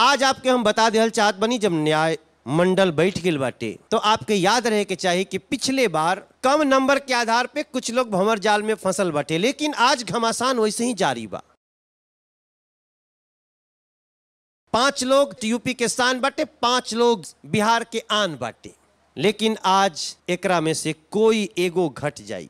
आज आपके हम बता दे हलचल बनी जब न्याय मंडल बैठ गए बाटे तो आपके याद रहे के चाहिए कि पिछले बार कम नंबर के आधार पे कुछ लोग भंवर जाल में फंसल बाटे, लेकिन आज घमासान वैसे ही जारी बा। 5 लोग यूपी के शान बाटे, 5 लोग बिहार के आन बाटे, लेकिन आज एकरा में से कोई एगो घट जाई।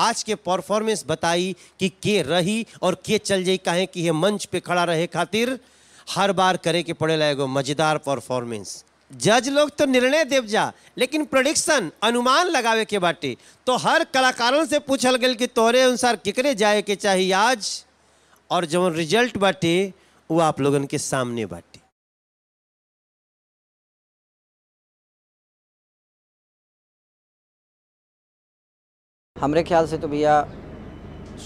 आज के परफॉर्मेंस बताई कि के रही और के चल जाई, काहे कि ये मंच पे खड़ा रहे खातिर हर बार करे के पड़ेला एगो मजेदार परफॉर्मेंस। जज लोग तो निर्णय देव जा, लेकिन प्रोडिक्शन अनुमान लगावे के बाटे, तो हर कलाकारन से पूछल गया कि तोहरे अनुसार केकरे जाए के चाहिए आज, और जो रिजल्ट बाटे वो आप लोगन के सामने बाटे। हमरे ख्याल से तो भैया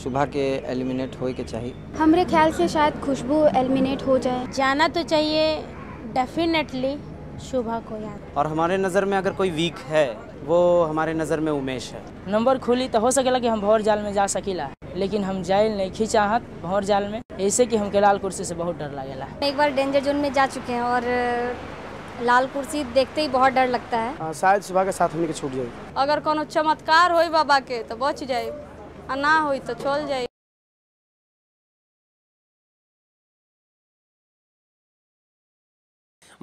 सुबह के एलिमिनेट होए के चाहिए। हमरे ख्याल से शायद खुशबू एलिमिनेट हो जाए। जाना तो चाहिए डेफिनेटली सुबह को यार। और हमारे नज़र में अगर कोई वीक है वो हमारे नज़र में उमेश है। नंबर खुली तो हो सकेला कि हम भंवर जाल में जा सकेला, लेकिन हम जाइल नहीं खी चाहत भंवर जाल में, ऐसे कि हमके लाल कुर्सी से बहुत डर लगेला। एक बार डेंजर जोन में जा चुके हैं और लाल कुर्सी देखते ही बहुत डर लगता है। शायद सुबह के साथ होने के छूट जाए। अगर कोनो चमत्कार होई बाबा के तो बच जाए, ना होई तो चल जाए।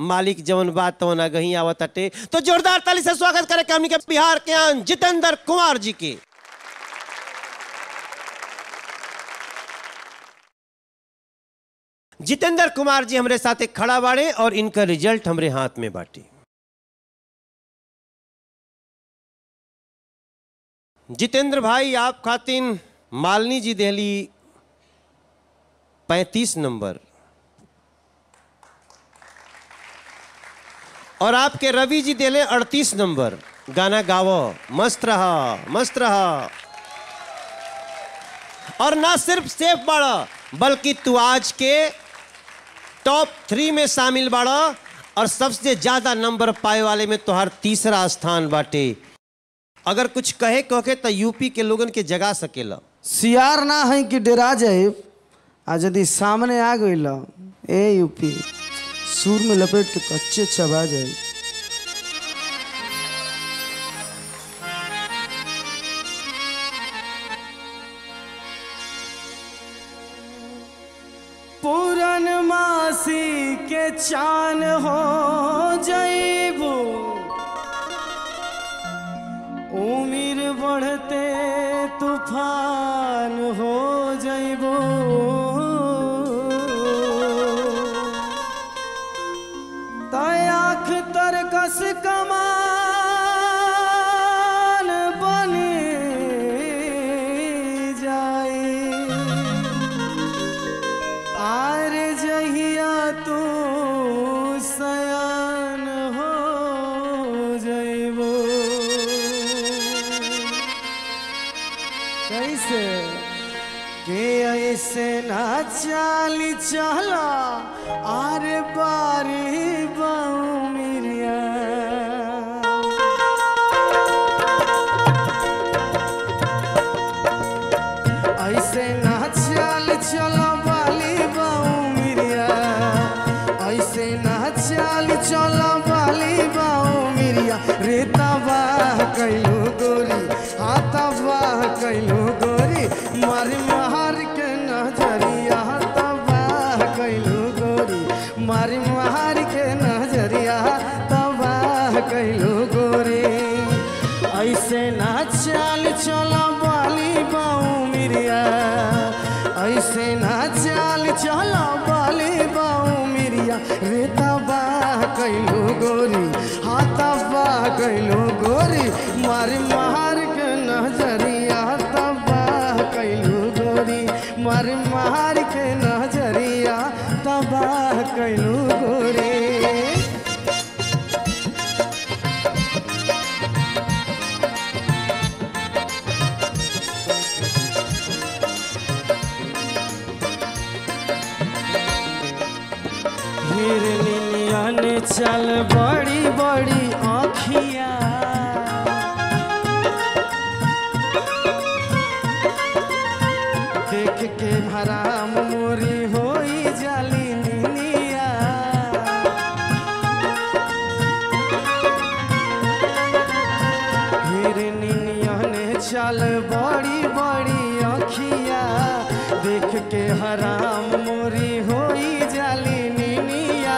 मालिक जवन बात तो ना कहीं आवत अटे, तो जोरदार ताली से स्वागत करे हमनी के बिहार के आन जितेंद्र कुमार जी के। जितेंद्र कुमार जी हमरे साथे खड़ा बाड़े और इनका रिजल्ट हमरे हाथ में बाटे। जितेंद्र भाई, आप खातिन मालिनी जी देहली 35 नंबर, और आपके रवि जी देले 38 नंबर। गाना गावो, मस्त रहा मस्त रहा। और ना सिर्फ सेफ बाड़ा बल्कि तू आज के टॉप 3 में शामिल बाड़ा, और सबसे ज्यादा नंबर पाए वाले में तुहार तीसरा स्थान बाटे। अगर कुछ कहे कहे तो यूपी के लोगन के जगा सकेला। सियार ना है कि डेरा जाए, आज यदि सामने आ गई ए यूपी सूर में लपेट के कच्चे चबा जाए। पूर्णमासी के चान हो जाइबू, उम्र बढ़ते तूफान हो जाइबू, आँख तरकस कमान बने जाए। आर जहिया तू सयान हो जाइबो। कैसे के ऐसे ना चाली चला आर बारी चल बड़ी बड़ी आँखिया, देख के भरा मोरी विशाल बड़ी बड़ी अखिया देख के हराम मोरी होई जाली निनिया।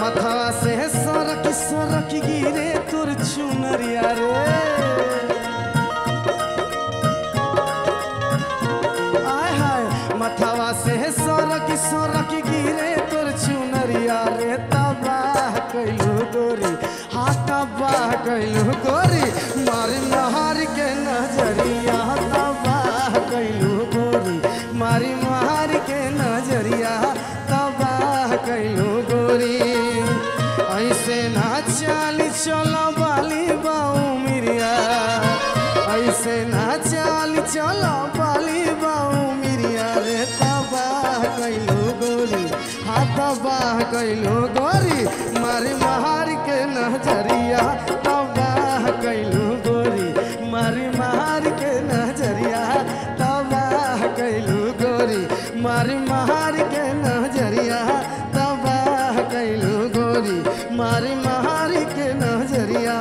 मथवा से सरक गिरे तुर चुनरिया रे मथवा से सरक गिरे तुर चुनरिया रे। तबाह कैलू गोरी हाँ तबाह कैलू गोरी मार महार के नजरिया। तबाह कैलू गोरी मारी महार के नजरिया। तबाह कैलू गोरी ऐसे ना चाली चलो बाली बाऊ मिरिया। ऐसे ना चाली चलो बाली बाऊ मिरिया रे। तबाह कैलू गोरी हाँ तबाह कैलू गोरी मारी महार के नजरिया। तबाह कैलू गोरी मारी महार के नजरिया। तबाह कैलू गोरी मारी महार के नजरिया। तबाह कैलू गोरी मारी महार के नजरिया।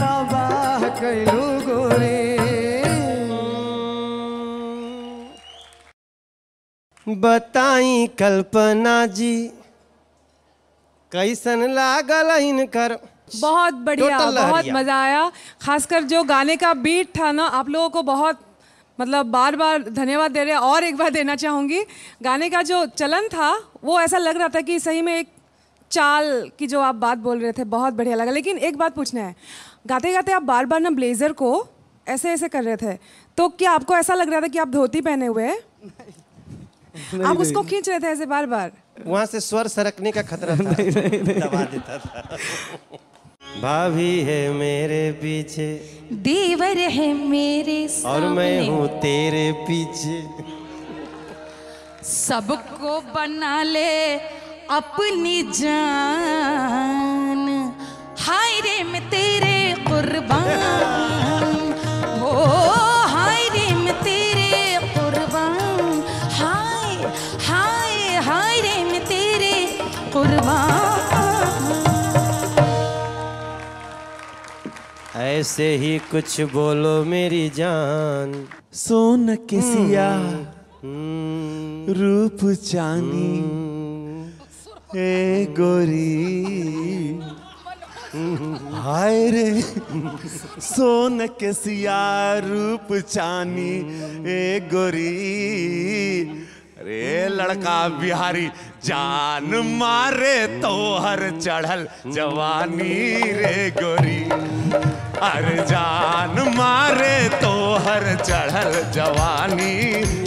तबाह कैलू गोरी। बताई कल्पना जी कैसन लागल इनकर? बहुत बढ़िया, बहुत मजा आया। खासकर जो गाने का बीट था ना, आप लोगों को बहुत मतलब बार बार धन्यवाद दे रहे हैं और एक बार देना चाहूँगी। गाने का जो चलन था वो ऐसा लग रहा था कि सही में एक चाल की जो आप बात बोल रहे थे, बहुत बढ़िया लगा। लेकिन एक बात पूछना है, गाते गाते आप बार बार ना ब्लेज़र को ऐसे ऐसे कर रहे थे, तो क्या आपको ऐसा लग रहा था कि आप धोती पहने हुए हैं? आप उसको खींच रहे थे ऐसे बार बार? वहाँ से स्वर सरकने का खतरा था, दबा देता था। भाभी है मेरे पीछे, देवर है मेरे सामने, और मैं हूँ तेरे पीछे। सबको बना ले अपनी जान, हाय रे मैं तेरे कुर्बान, ओ हाय रे मैं तेरे कुर्बान, हाय हाय हाय रे मैं तेरे कुर्बान। ऐसे ही कुछ बोलो मेरी जान, सोन के सिया रूप चांदी, ए गोरी हाय रे सोन के सिया रूप चानी, ए गोरी। अरे लड़का बिहारी जान मारे तो हर चढ़ल जवानी रे गोरी। अरे जान मारे तो हर चढ़ल जवानी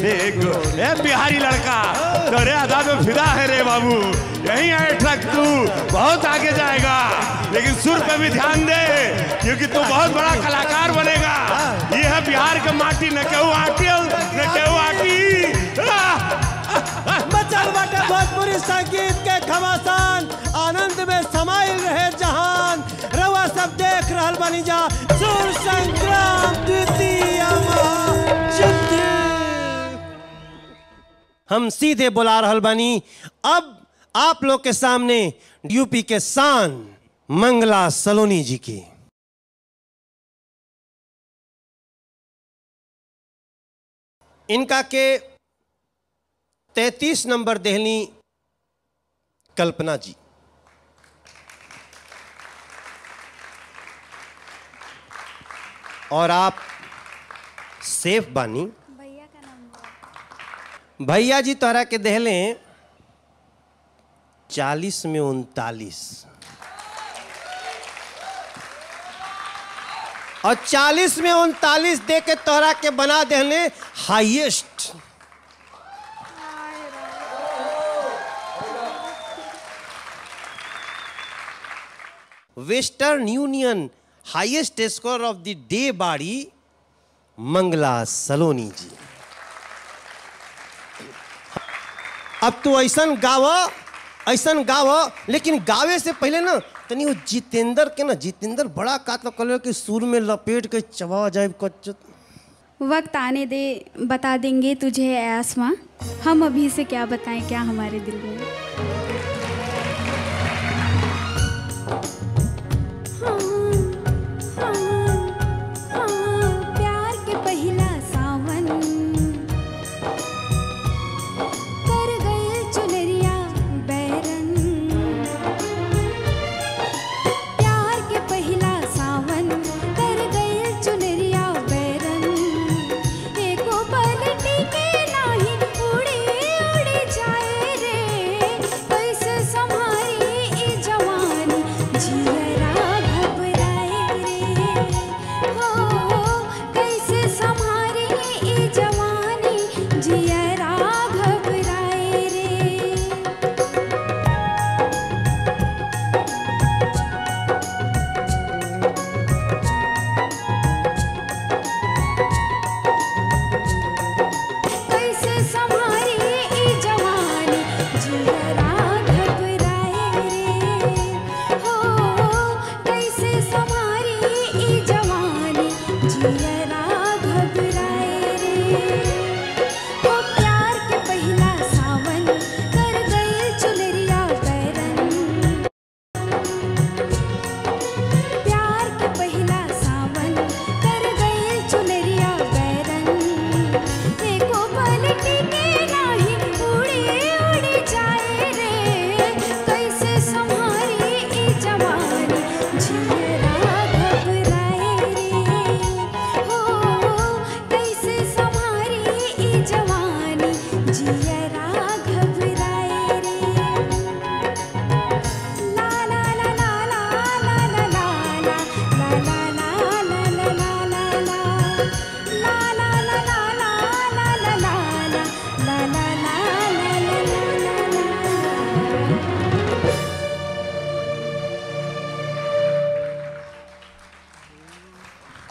रे गोरी। ए बिहारी लड़का तोरे आधा में फिदा है रे बाबू, यहीं है ट्रक, तू बहुत आगे जाएगा। लेकिन सुर पे भी ध्यान दे क्योंकि तू बहुत बड़ा कलाकार बनेगा। ये है बिहार का माटी, न कहूँ आटी न कहूँ आटी। मचल बटे भोजपुरी संगीत के घमासान, आनंद में समायल रहे जहान। रवा सब देख रहल बनी जा सुर संग्राम द्वितीय। हम सीधे बुला रहल बनी अब आप लोग के सामने यूपी के शान मंगला सलोनी जी की। इनका के 33 नंबर देहली कल्पना जी। और आप सेफ बानी भैया का नाम। भैया जी तोहरा के देहले 40 में 39 और 40 में 39 दे के तोहरा के बना देने highest. Western union highest score of the day बाड़ी मंगला सलोनी जी। अब तो ऐसा गावा, लेकिन गावे से पहले ना तनी वो जितेंद्र के ना, जितेंद्र बड़ा कातल कलो के सुर में लपेट के चबा जाए कच्चत। वक्त आने दे, बता देंगे तुझे आसमां, हम अभी से क्या बताएं क्या हमारे दिल में। हाँ, हाँ, हाँ, प्यार के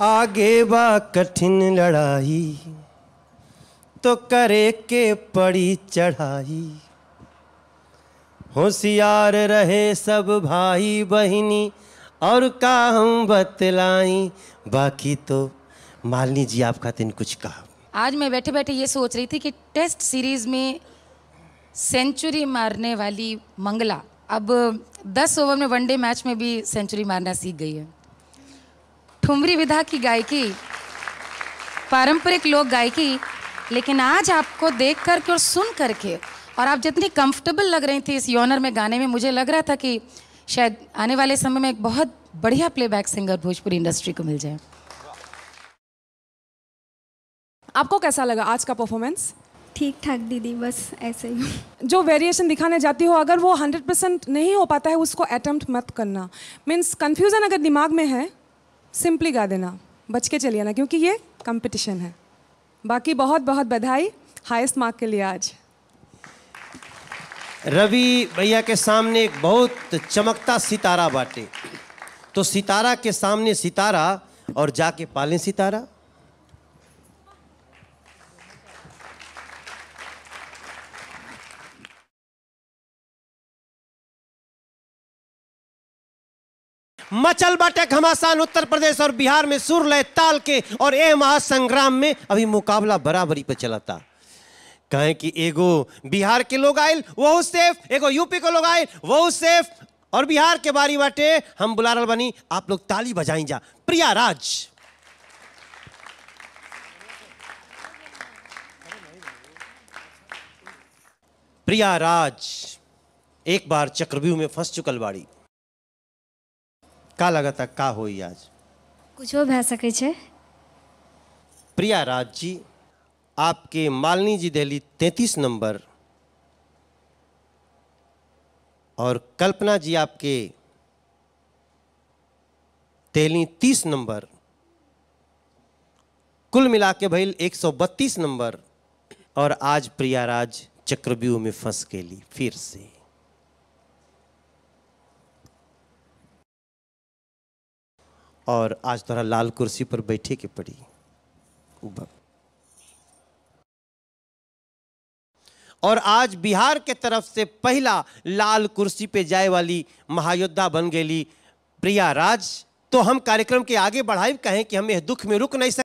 आगे बा कठिन लड़ाई तो करे के पड़ी चढ़ाई, होशियार रहे सब भाई बहिनी और का हम बतलाई। बाकी तो मालिनी जी आप खातिन कुछ कहा। आज मैं बैठे बैठे ये सोच रही थी कि टेस्ट सीरीज में सेंचुरी मारने वाली मंगला अब 10 ओवर में वनडे मैच में भी सेंचुरी मारना सीख गई है। ठुमरी विधा की गायकी, पारंपरिक लोक गायकी, लेकिन आज आपको देख करके और सुन करके और आप जितनी कंफर्टेबल लग रही थी इस यॉनर में गाने में, मुझे लग रहा था कि शायद आने वाले समय में एक बहुत बढ़िया प्लेबैक सिंगर भोजपुरी इंडस्ट्री को मिल जाए। आपको कैसा लगा आज का परफॉर्मेंस? ठीक ठाक दीदी, बस ऐसे ही। जो वेरिएशन दिखाने जाती हो अगर वो 100% नहीं हो पाता है उसको अटेम्प्ट मत करना। मीन्स कन्फ्यूज़न अगर दिमाग में है सिंपली गा देना, बच के चलिए ना, क्योंकि ये कंपटीशन है। बाकी बहुत बहुत बधाई हाईएस्ट मार्क के लिए। आज रवि भैया के सामने एक बहुत चमकता सितारा बाटे, तो सितारा के सामने सितारा और जाके पालें सितारा। मचल बाटे घमासान उत्तर प्रदेश और बिहार में सुर लय ताल के और ए महासंग्राम में अभी मुकाबला बराबरी पे चला था। कहें कि एगो बिहार के लोग आयल वो सेफ, एगो यूपी के लोग आयल वो सेफ, और बिहार के बारी बाटे हम बुला रहा बनी। आप लोग ताली बजाई जा प्रिया राज। प्रिया राज एक बार चक्रव्यूह में फंस चुकल बाड़ी, का लगा था का हुई आज? कुछो भै सके छे। प्रिया राज जी आपके मालिनी जी दिल्ली 33 नंबर और कल्पना जी आपके दिल्ली 30 नंबर, कुल मिला के भैल 132 नंबर। और आज प्रिया राज चक्रव्यूह में फंस के लिए फिर से। और आज तोरा लाल कुर्सी पर बैठे के पड़ी। और आज बिहार के तरफ से पहला लाल कुर्सी पे जाए वाली महायोद्धा बन गई प्रिया राज। तो हम कार्यक्रम के आगे बढ़ाए कहें कि हम यह दुख में रुक नहीं सकते।